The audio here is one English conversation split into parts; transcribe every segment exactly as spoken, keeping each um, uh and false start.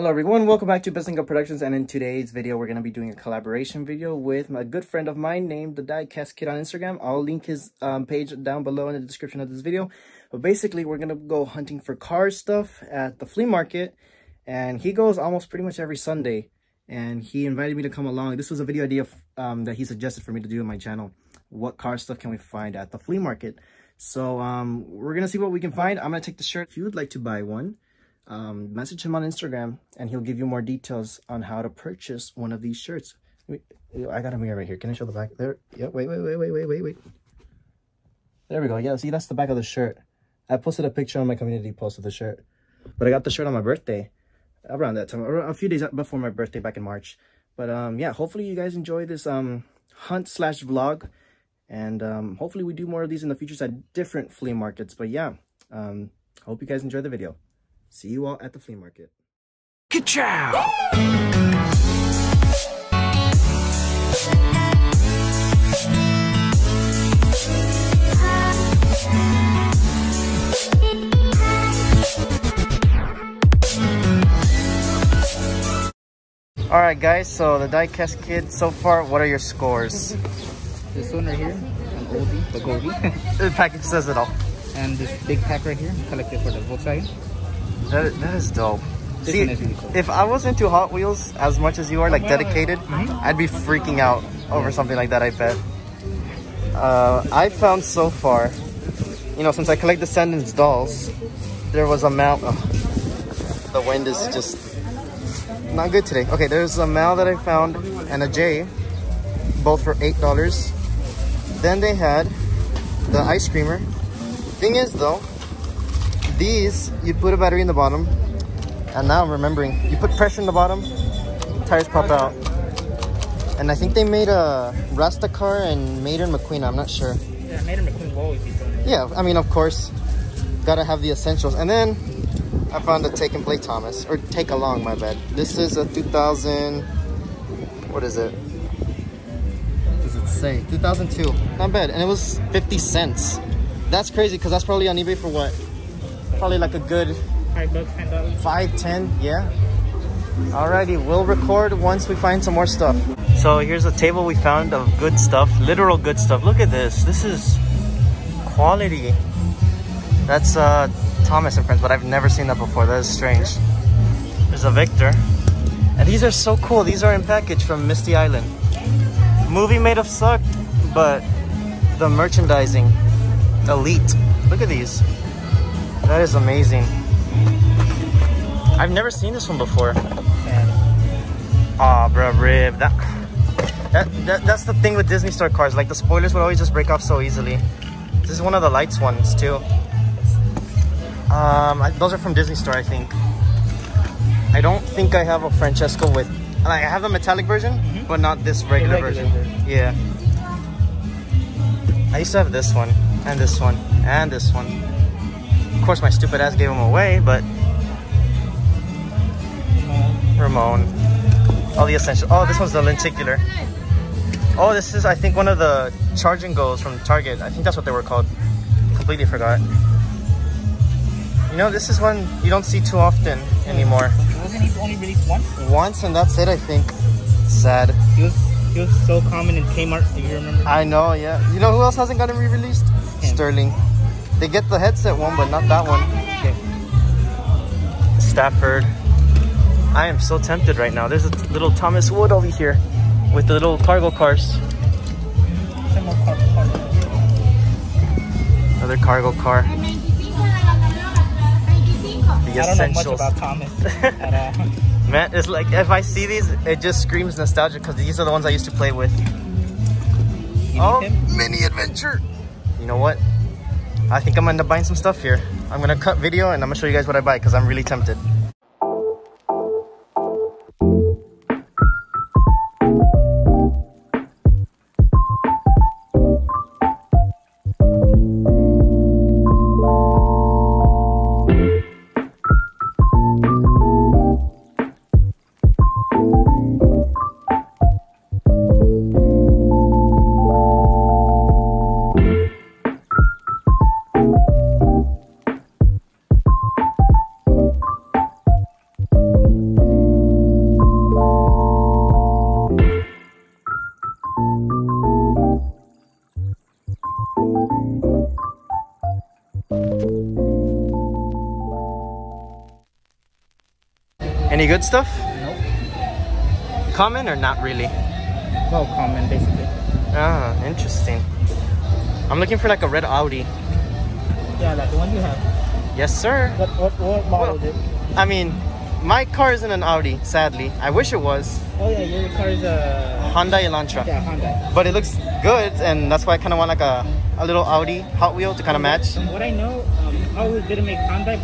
Hello everyone, welcome back to Piston Cup Productions, and in today's video we're going to be doing a collaboration video with my good friend of mine named the Diecast Kid on Instagram. I'll link his um, page down below in the description of this video. But basically we're going to go hunting for car stuff at the flea market, and he goes almost pretty much every Sunday, and he invited me to come along. This was a video idea um, that he suggested for me to do on my channel. What car stuff can we find at the flea market? So um, we're going to see what we can find. I'm going to take the shirt. If you would like to buy one, Um, message him on Instagram and he'll give you more details on how to purchase one of these shirts. I got a mirror right here. Can I show the back there? Yeah, wait, wait, wait, wait, wait, wait, wait. There we go. Yeah, see, that's the back of the shirt. I posted a picture on my community post of the shirt, but I got the shirt on my birthday, around that time, a few days before my birthday back in March. But um, yeah, hopefully you guys enjoy this um, hunt slash vlog, and um, hopefully we do more of these in the future at different flea markets. But yeah, um, hope you guys enjoy the video. See you all at the flea market. Ka-chow! Alright guys, so the Diecast Kid, so far, what are your scores? This one right here, and Goldie, the Goldie. The package says it all. And this big pack right here, collected for the Volkswagen. That, that is dope. This See, is really cool. If I was into Hot Wheels as much as you are, like dedicated, mm-hmm. I'd be freaking out over yeah. something like that, I bet. Uh, I found so far, you know, since I collect Descendants dolls, there was a Mal. Oh, the wind is just not good today. Okay, there's a Mal that I found and a J, both for eight dollars. Then they had the Ice Creamer. Thing is, though, these, you put a battery in the bottom, and now I'm remembering, you put pressure in the bottom, tires pop out. And I think they made a Rasta car and Mater McQueen, I'm not sure. Yeah, Mater McQueen will always be something. Yeah, I mean, of course, gotta have the essentials. And then I found a Take and Play Thomas, or Take Along, my bad. This is a two thousand, what is it? What does it say? two thousand two, not bad, and it was fifty cents. That's crazy, because that's probably on eBay for what? Probably like a good five bucks, ten dollars. five, ten, yeah. Alrighty, we'll record once we find some more stuff. So here's a table we found of good stuff, literal good stuff. Look at this. This is quality. That's uh, Thomas and Friends, but I've never seen that before. That is strange. There's a Victor. And these are so cool. These are in package from Misty Island. Movie made of suck, but the merchandising, elite. Look at these. That is amazing. I've never seen this one before. Aw, oh, bro, rib. That, that, that, that's the thing with Disney Store cars. Like, the spoilers would always just break off so easily. This is one of the lights ones, too. Um, I, those are from Disney Store, I think. I don't think I have a Francesco with... Like, I have the metallic version, mm-hmm. but not this regular, regular version. Yeah. I used to have this one, and this one, and this one. Of course, my stupid ass gave him away, but Ramon, all the essentials. Oh, this one's the lenticular. Oh, this is, I think, one of the charge and goes from Target. I think that's what they were called. Completely forgot. You know, this is one you don't see too often anymore. Wasn't he only released once? Once, and that's it, I think. Sad. He was, he was so common in Kmart. Do you remember? I know, yeah. You know who else hasn't gotten re-released? Sterling. They get the headset one, but not that one. Okay. Stafford. I am so tempted right now. There's a little Thomas Wood over here with the little cargo cars. Another cargo car. The essentials. I don't know much about Thomas. But, uh... Man, it's like if I see these, it just screams nostalgia because these are the ones I used to play with. You oh, Mini Adventure. You know what? I think I'm going to buy some stuff here. I'm going to cut video and I'm going to show you guys what I buy because I'm really tempted. Any good stuff? Nope. Common or not really? Well, common basically. Ah, interesting. I'm looking for like a red Audi. Yeah, like the one you have. Yes, sir. What, what, what model well, is it? I mean, my car isn't an Audi, sadly. I wish it was. Oh yeah, your car is a... Hyundai Elantra. Yeah, Hyundai. But it looks good, and that's why I kind of want like a, a little Audi Hot Wheel to kind of match. From what I know, um, Hot Wheels didn't make Hyundai,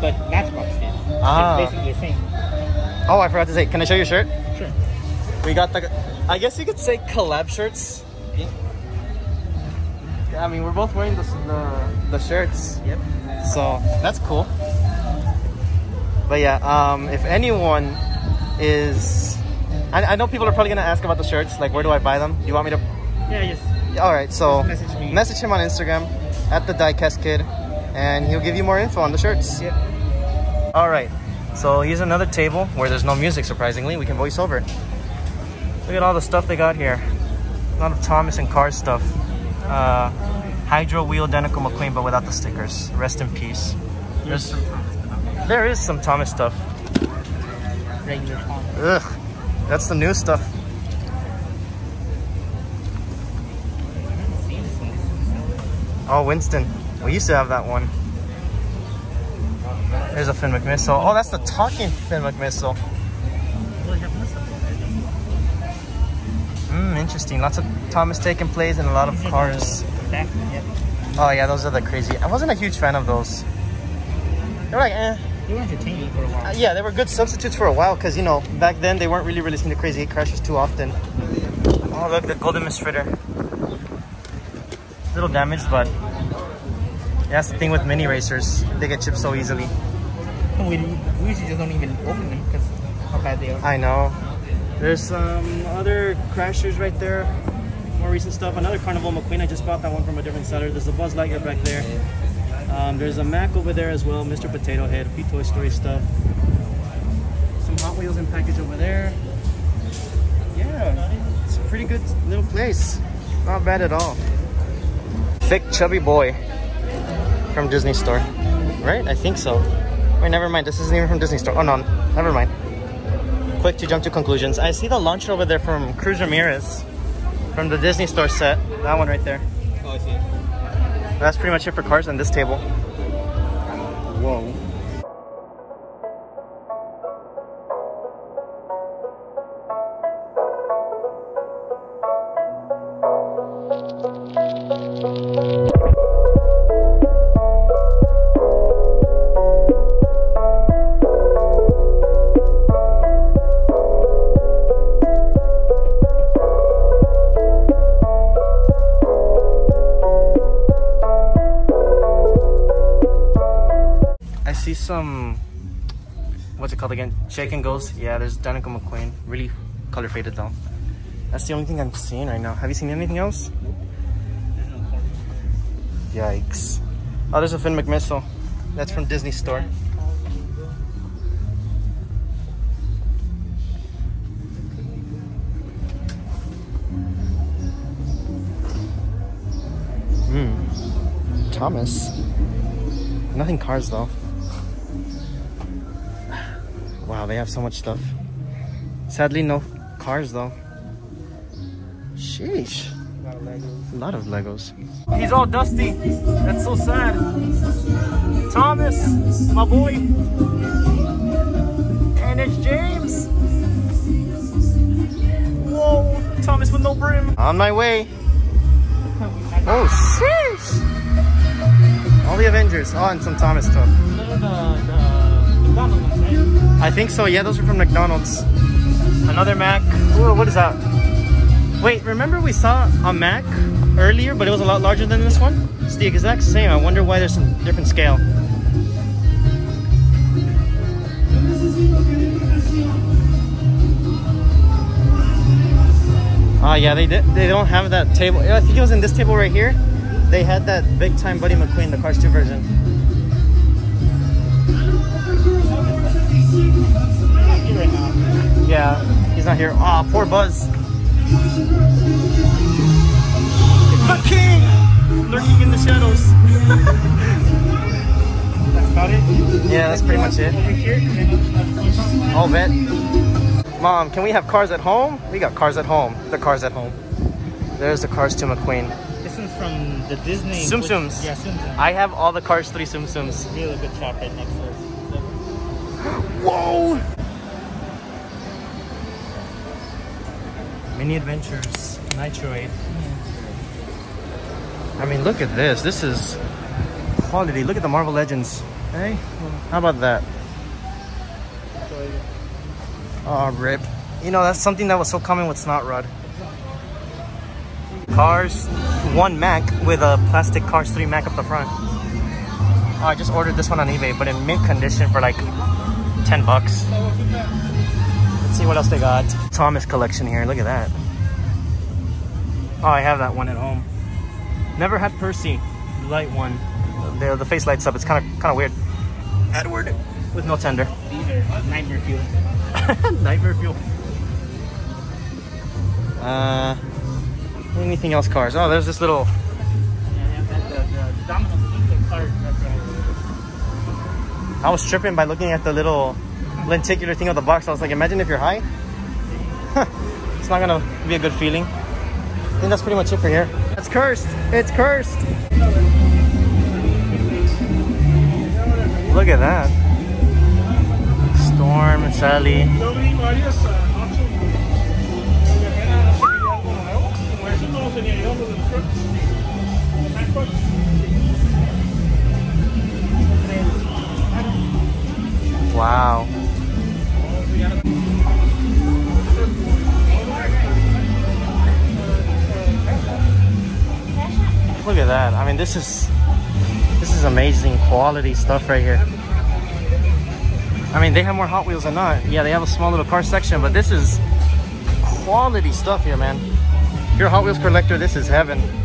but Matchbox did. Ah. It's basically the same. Oh, I forgot to say, can I show you a shirt? Sure. We got the... I guess you could say collab shirts. Yeah. I mean, we're both wearing the, the, the shirts. Yep. So that's cool. But yeah, um, if anyone is... I, I know people are probably going to ask about the shirts. Like, where do I buy them? Do you want me to... Yeah, yes. All right, so message, me. message him on Instagram at the Diecast Kid, and he'll give you more info on the shirts. Yep. All right. So here's another table where there's no music, surprisingly. We can voice over. Look at all the stuff they got here. A lot of Thomas and Cars stuff. Uh, Hydro Wheel Denico McQueen, but without the stickers. Rest in peace. There's, there is some Thomas stuff. Ugh, that's the new stuff. Oh, Winston. We used to have that one. There's a Finn McMissile. Oh, that's the talking Finn McMissile. Mm, interesting. Lots of Thomas taking plays and a lot of cars. Oh yeah, those are the crazy. I wasn't a huge fan of those. They were like, eh. They were entertaining for a while. Uh, yeah, they were good substitutes for a while because, you know, back then they weren't really releasing the crazy crashes too often. Oh look, the golden Miss Fritter. A little damaged, but that's the thing with mini racers. They get chipped so easily. We, we usually just don't even open them because how bad they are. I know. There's some other crashers right there, more recent stuff. Another Carnival McQueen, I just bought that one from a different seller. There's a Buzz Lightyear back there. Um, there's a Mac over there as well, Mister Potato Head, a few Toy Story stuff. Some Hot Wheels in package over there. Yeah, it's a pretty good little place. Not bad at all. Thick chubby boy from Disney Store, right? I think so. Wait, never mind, this isn't even from Disney Store. Oh no, never mind. Quick to jump to conclusions. I see the launcher over there from Cruz Ramirez from the Disney Store set. That one right there. Oh, I see it. That's pretty much it for cars on this table. Whoa. Some, what's it called again? Chicken Girls. Yeah, there's Dinoco McQueen. Really color faded though. That's the only thing I'm seeing right now. Have you seen anything else? Yikes. Oh, there's a Finn McMissile. That's from Disney Store. Hmm. Thomas. Nothing cars though. Wow, they have so much stuff. Sadly, no cars though. Sheesh. A lot of Legos. A lot of Legos. He's all dusty. That's so sad. Thomas, my boy. And it's James. Whoa, Thomas with no brim. On my way. Oh, sheesh. All the Avengers. Oh, and some Thomas stuff. No, no, no. McDonald's. I think so, yeah, those are from McDonald's. Another Mac. Ooh, what is that? Wait, remember we saw a Mac earlier, but it was a lot larger than this one? It's the exact same. I wonder why there's some different scale. Ah, yeah, they did, they don't have that table. I think it was in this table right here. They had that big time Buddy McQueen, the Cars two version. Yeah, he's not here. Aw, oh, poor Buzz. The king! Lurking in the shadows. That's about it? Yeah, that's pretty much it. Oh, vet. Mom, can we have cars at home? We got cars at home. The cars at home. There's the Cars two McQueen. This one's from the Disney. Tsum Tsums. Yeah, Tsum Tsums. I have all the Cars three Tsum Tsums. Really good chocolate next to us. Whoa! Mini Adventures, Nitroid. I mean, look at this. This is quality. Look at the Marvel Legends. Hey, how about that? Oh, rip. You know, that's something that was so common with Snot Rod. Cars one Mac with a plastic Cars three Mac up the front. Oh, I just ordered this one on eBay, but in mint condition for like ten bucks. Let's see what else they got. Thomas collection here. Look at that. Oh, I have that one at home. Never had Percy, the light one. The, the face lights up. It's kind of kind of weird. Edward with no tender. Nightmare fuel. Nightmare fuel. Uh, anything else? Cars. Oh, there's this little. I was tripping by looking at the little lenticular thing of the box. I was like, imagine if you're high. It's not gonna be a good feeling. I think that's pretty much it for here. It's cursed. It's cursed. Look at that. Storm, Sally. Wow. Look at that. I mean, this is... This is amazing quality stuff right here. I mean, they have more Hot Wheels than not. Yeah, they have a small little car section, but this is quality stuff here, man. If you're a Hot Wheels collector, this is heaven.